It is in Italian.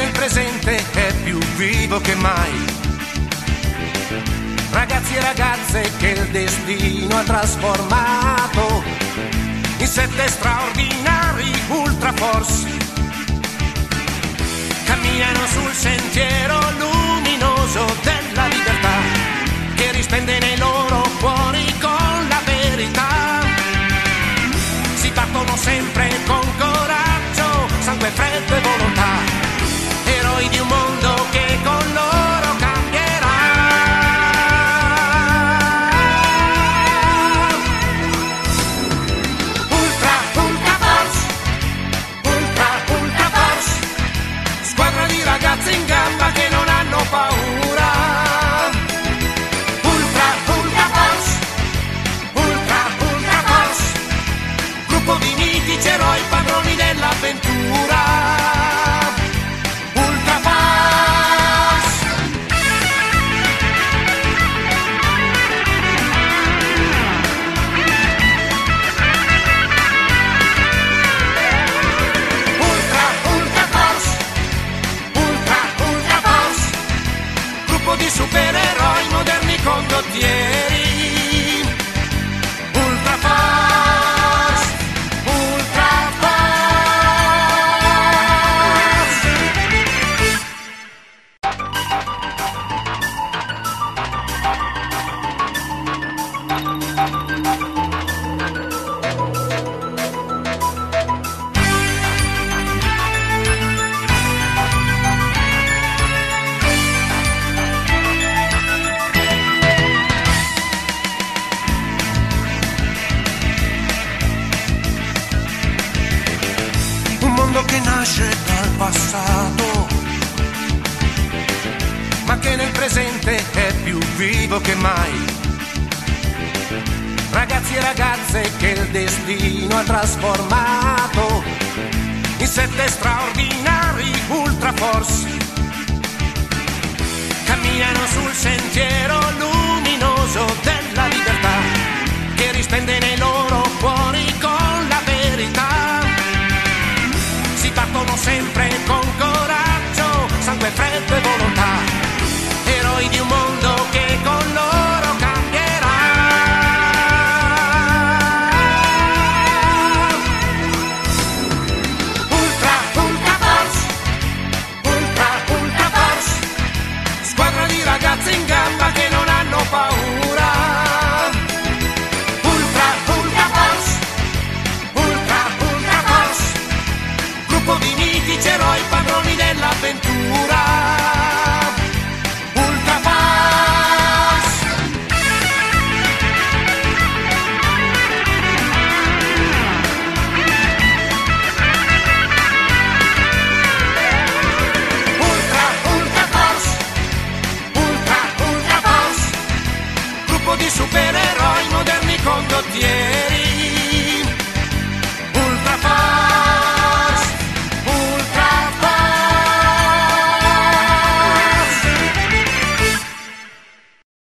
nel presente è più vivo che mai. Ragazzi e ragazze che il destino ha trasformato in 7 straordinari Ultraforce. Camminano sul sentiero luminoso della libertà che risplende nei loro cuori con la verità. Si battono sempre con coraggio, sangue freddo e volontà, eroi di un mondo che con loro cambierà. Ultraforce, Ultraforce, squadra di ragazzi in gamba che non hanno paura. Di mitici eroi, padroni dell'avventura. Ultraforce. Ultraforce. Ultraforce. Gruppo di supereroi, moderni condottieri. Che nasce dal passato, ma che nel presente è più vivo che mai. Ragazzi e ragazze che il destino ha trasformato in 7 straordinari Ultraforce. Camminano sul sentiero luminoso della libertà che risplende nei loro cuori con la verità. Sempre